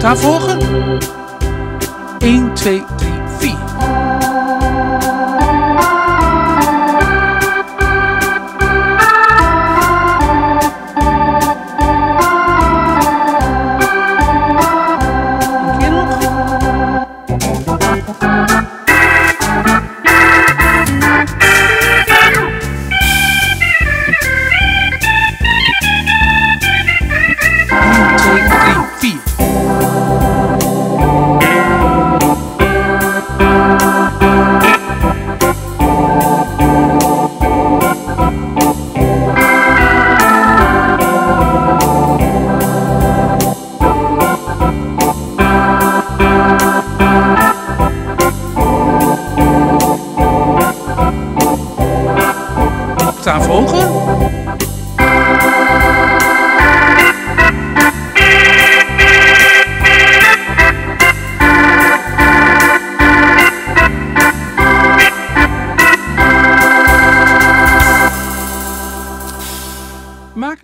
Daarvoor 1, 2, 3.